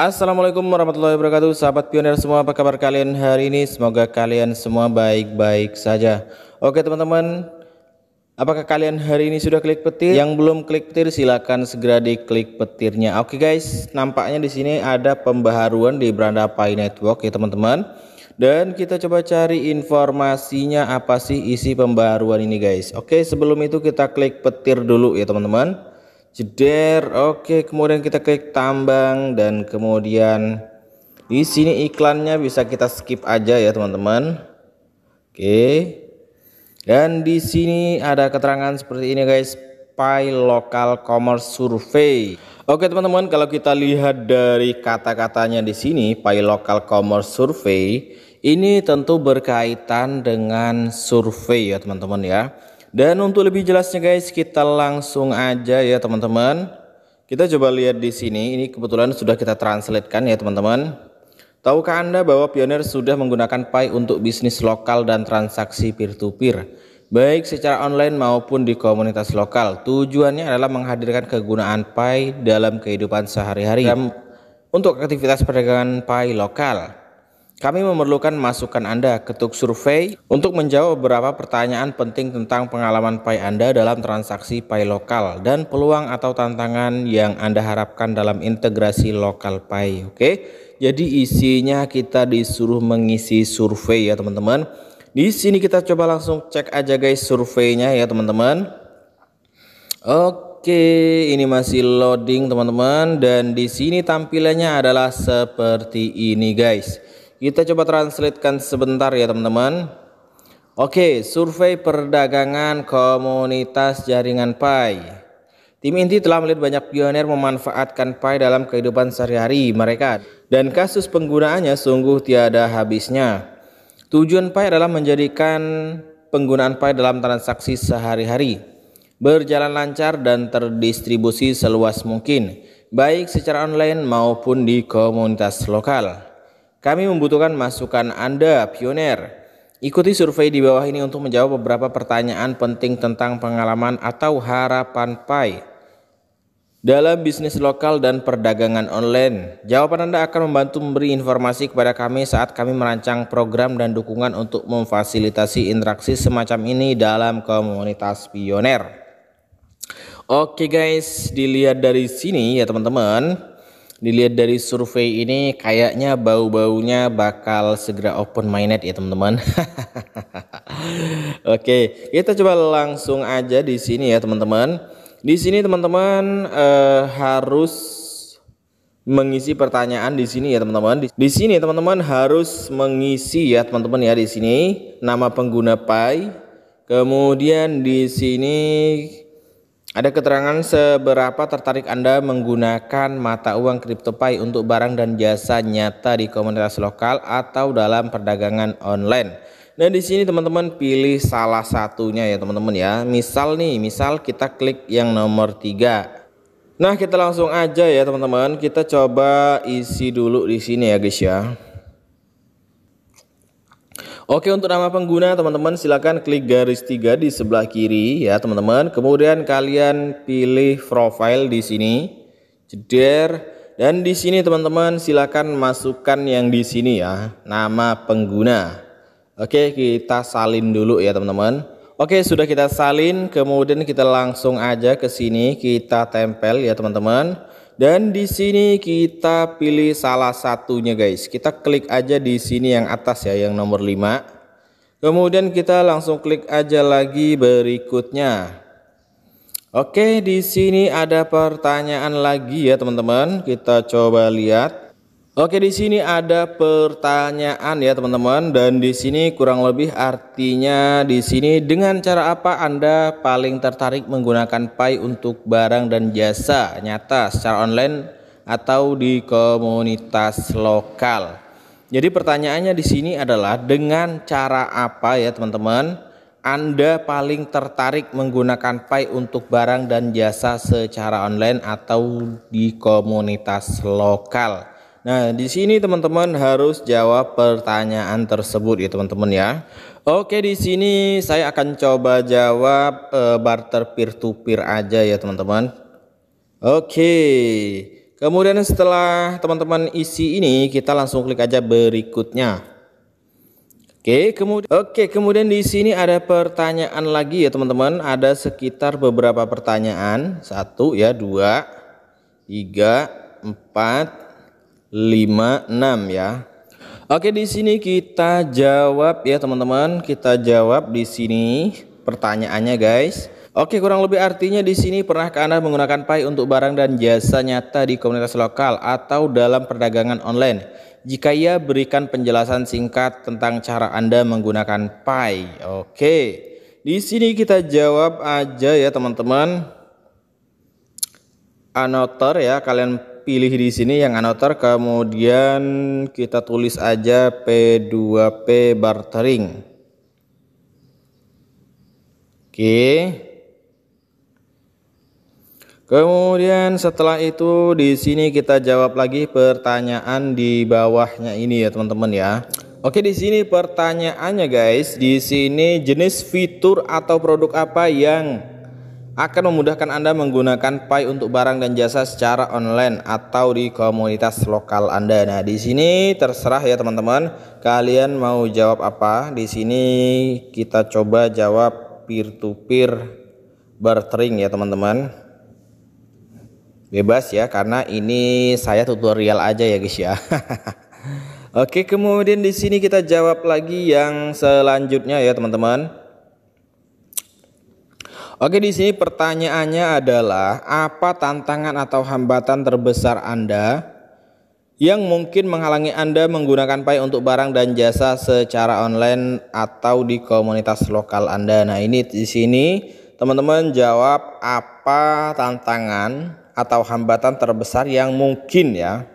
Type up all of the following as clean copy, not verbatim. Assalamualaikum warahmatullahi wabarakatuh, sahabat pioner semua. Apa kabar kalian hari ini? Semoga kalian semua baik-baik saja. Oke teman-teman, apakah kalian hari ini sudah klik petir? Yang belum klik petir silahkan segera diklik petirnya. Oke guys, nampaknya di sini ada pembaharuan di beranda Pi Network ya teman-teman. Dan kita coba cari informasinya apa sih isi pembaruan ini guys. Oke, sebelum itu kita klik petir dulu ya teman-teman. Jeder, oke, kemudian kita klik tambang dan kemudian di sini iklannya bisa kita skip aja ya teman-teman. Oke. Dan di sini ada keterangan seperti ini guys, Pi Local Commerce Survey. Oke teman-teman, kalau kita lihat dari kata-katanya di sini Pi Local Commerce Survey, ini tentu berkaitan dengan survei ya teman-teman ya. Dan untuk lebih jelasnya guys, kita langsung aja ya teman-teman. Kita coba lihat di sini, ini kebetulan sudah kita translate-kan ya teman-teman. Tahukah Anda bahwa Pioneer sudah menggunakan Pi untuk bisnis lokal dan transaksi peer-to-peer, baik secara online maupun di komunitas lokal. Tujuannya adalah menghadirkan kegunaan Pi dalam kehidupan sehari-hari untuk aktivitas perdagangan Pi lokal. Kami memerlukan masukan Anda, ketuk survei, untuk menjawab beberapa pertanyaan penting tentang pengalaman Pi Anda dalam transaksi Pi lokal dan peluang atau tantangan yang Anda harapkan dalam integrasi lokal Pi. Oke, jadi isinya kita disuruh mengisi survei ya teman-teman. Di sini kita coba langsung cek aja guys surveinya ya teman-teman. Oke, ini masih loading teman-teman, dan di sini tampilannya adalah seperti ini guys. Kita coba translatekan sebentar ya teman-teman. Oke, survei perdagangan komunitas jaringan Pi. Tim inti telah melihat banyak pioner memanfaatkan Pi dalam kehidupan sehari-hari mereka, dan kasus penggunaannya sungguh tiada habisnya. Tujuan Pi adalah menjadikan penggunaan Pi dalam transaksi sehari-hari berjalan lancar dan terdistribusi seluas mungkin, baik secara online maupun di komunitas lokal. Kami membutuhkan masukan Anda, Pioneer. Ikuti survei di bawah ini untuk menjawab beberapa pertanyaan penting tentang pengalaman atau harapan Pi dalam bisnis lokal dan perdagangan online. Jawaban Anda akan membantu memberi informasi kepada kami saat kami merancang program dan dukungan untuk memfasilitasi interaksi semacam ini dalam komunitas Pioneer. Oke guys, dilihat dari sini ya teman-teman. Dilihat dari survei ini kayaknya bau-baunya bakal segera open MAINET ya teman-teman. Oke, kita coba langsung aja di sini ya teman-teman. Di sini teman-teman harus mengisi pertanyaan di sini ya teman-teman. Di sini teman-teman harus mengisi ya teman-teman ya, di sini nama pengguna Pi. Kemudian di sini ada keterangan seberapa tertarik Anda menggunakan mata uang kripto Pi untuk barang dan jasa nyata di komunitas lokal atau dalam perdagangan online. Nah di sini teman-teman pilih salah satunya ya teman-teman ya. Misal kita klik yang nomor 3. Nah kita langsung aja ya teman-teman. Kita coba isi dulu di sini ya guys ya. Oke, untuk nama pengguna teman-teman silakan klik garis 3 di sebelah kiri ya teman-teman. Kemudian kalian pilih profile di sini. Jeder, dan di sini teman-teman silakan masukkan yang di sini ya, nama pengguna. Oke, kita salin dulu ya teman-teman. Oke, sudah kita salin, kemudian kita langsung aja ke sini kita tempel ya teman-teman. Dan di sini kita pilih salah satunya guys. Kita klik aja di sini yang atas ya, yang nomor 5. Kemudian kita langsung klik aja lagi berikutnya. Oke, di sini ada pertanyaan lagi ya teman-teman. Kita coba lihat. Oke, di sini ada pertanyaan ya teman-teman, dan di sini kurang lebih artinya di sini dengan cara apa Anda paling tertarik menggunakan Pi untuk barang dan jasa nyata secara online atau di komunitas lokal. Jadi pertanyaannya di sini adalah dengan cara apa ya teman-teman Anda paling tertarik menggunakan Pi untuk barang dan jasa secara online atau di komunitas lokal. Nah, di sini teman-teman harus jawab pertanyaan tersebut ya teman-teman ya. Oke, di sini saya akan coba jawab barter peer-to-peer aja ya teman-teman. Oke, Kemudian setelah teman-teman isi ini, kita langsung klik aja berikutnya. Oke, kemudian di sini ada pertanyaan lagi ya teman-teman. Ada sekitar beberapa pertanyaan. 1, 2, 3, 4, 5, 6 ya. Oke, di sini kita jawab ya teman-teman. Kita jawab di sini pertanyaannya guys. Oke, kurang lebih artinya di sini, pernahkah Anda menggunakan Pi untuk barang dan jasa nyata di komunitas lokal atau dalam perdagangan online? Jika iya, berikan penjelasan singkat tentang cara Anda menggunakan Pi. Oke, di sini kita jawab aja ya teman-teman. Anoter ya, kalian pilih di sini yang anoter. Kemudian kita tulis aja P2P bartering. Oke. Kemudian setelah itu di sini kita jawab lagi pertanyaan di bawahnya ini ya teman-teman ya. Oke, di sini pertanyaannya guys, di sini jenis fitur atau produk apa yang akan memudahkan Anda menggunakan Pi untuk barang dan jasa secara online atau di komunitas lokal Anda. Nah, di sini terserah ya teman-teman, kalian mau jawab apa. Di sini kita coba jawab peer-to-peer bartering ya teman-teman. Bebas ya, karena ini saya tutorial aja ya guys ya. Oke, kemudian di sini kita jawab lagi yang selanjutnya ya teman-teman. Oke, di sini pertanyaannya adalah, apa tantangan atau hambatan terbesar Anda yang mungkin menghalangi Anda menggunakan Pi untuk barang dan jasa secara online atau di komunitas lokal Anda? Nah, ini di sini teman-teman jawab apa tantangan atau hambatan terbesar yang mungkin ya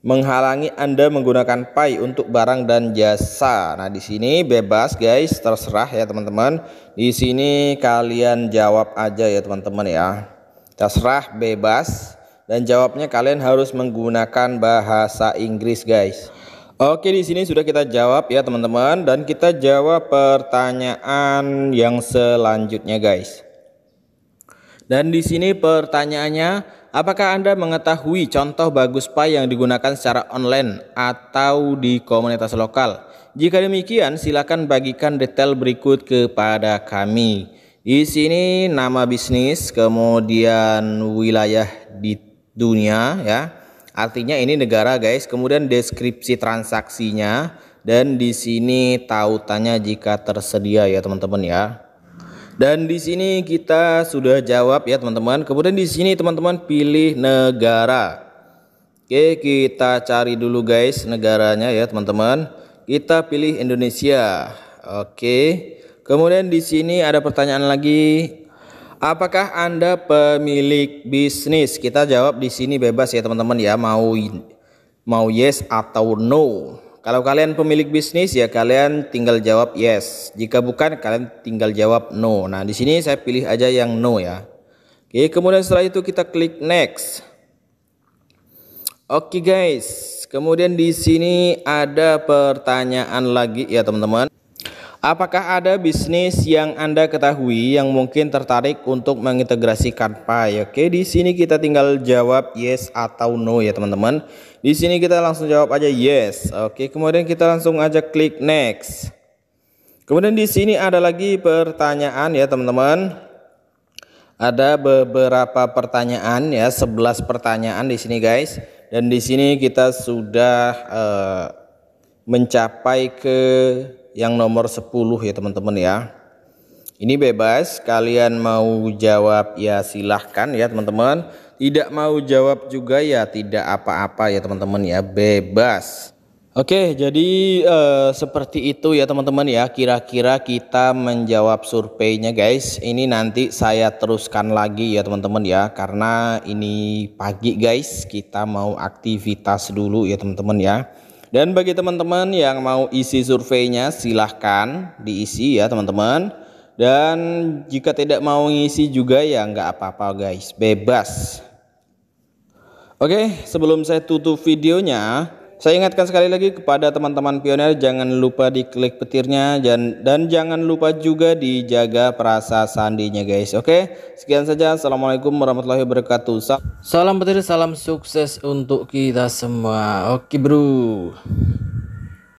menghalangi Anda menggunakan Pi untuk barang dan jasa. Nah, di sini bebas guys, terserah ya teman-teman. Di sini kalian jawab aja ya teman-teman ya. Terserah, bebas, dan jawabnya kalian harus menggunakan bahasa Inggris guys. Oke, di sini sudah kita jawab ya teman-teman, dan kita jawab pertanyaan yang selanjutnya guys. Dan di sini pertanyaannya, apakah Anda mengetahui contoh bagus Pi yang digunakan secara online atau di komunitas lokal? Jika demikian, silakan bagikan detail berikut kepada kami. Di sini nama bisnis, kemudian wilayah di dunia ya. Artinya ini negara guys, kemudian deskripsi transaksinya, dan di sini tautannya jika tersedia ya teman-teman ya. Dan di sini kita sudah jawab ya teman-teman. Kemudian di sini teman-teman pilih negara. Oke, kita cari dulu guys negaranya ya teman-teman. Kita pilih Indonesia. Oke. Kemudian di sini ada pertanyaan lagi. Apakah Anda pemilik bisnis? Kita jawab di sini bebas ya teman-teman ya. Mau yes atau no. Kalau kalian pemilik bisnis ya, kalian tinggal jawab yes. Jika bukan, kalian tinggal jawab no. Nah, di sini saya pilih aja yang no ya. Oke, kemudian setelah itu kita klik next. Oke guys, kemudian di sini ada pertanyaan lagi ya teman-teman. Apakah ada bisnis yang Anda ketahui yang mungkin tertarik untuk mengintegrasikan Pi? Oke, di sini kita tinggal jawab yes atau no ya teman-teman. Di sini kita langsung jawab aja yes. Oke, kemudian kita langsung aja klik next. Kemudian di sini ada lagi pertanyaan ya teman-teman. Ada beberapa pertanyaan ya, 11 pertanyaan di sini guys. Dan di sini kita sudah mencapai ke yang nomor 10 ya teman-teman ya. Ini bebas, kalian mau jawab ya silahkan ya teman-teman. Tidak mau jawab juga ya tidak apa-apa ya teman-teman ya, bebas. Oke, jadi seperti itu ya teman-teman ya. Kira-kira kita menjawab surveinya guys. Ini nanti saya teruskan lagi ya teman-teman ya, karena ini pagi guys, kita mau aktivitas dulu ya teman-teman ya. Dan bagi teman-teman yang mau isi surveinya silahkan diisi ya teman-teman. Dan jika tidak mau ngisi juga ya nggak apa-apa guys, bebas. Oke, sebelum saya tutup videonya, Saya ingatkan sekali lagi kepada teman-teman pioner, jangan lupa diklik petirnya dan jangan lupa juga dijaga perasa sandinya, guys. Oke, sekian saja. Assalamualaikum warahmatullahi wabarakatuh. Salam petir, salam sukses untuk kita semua. Oke, bro.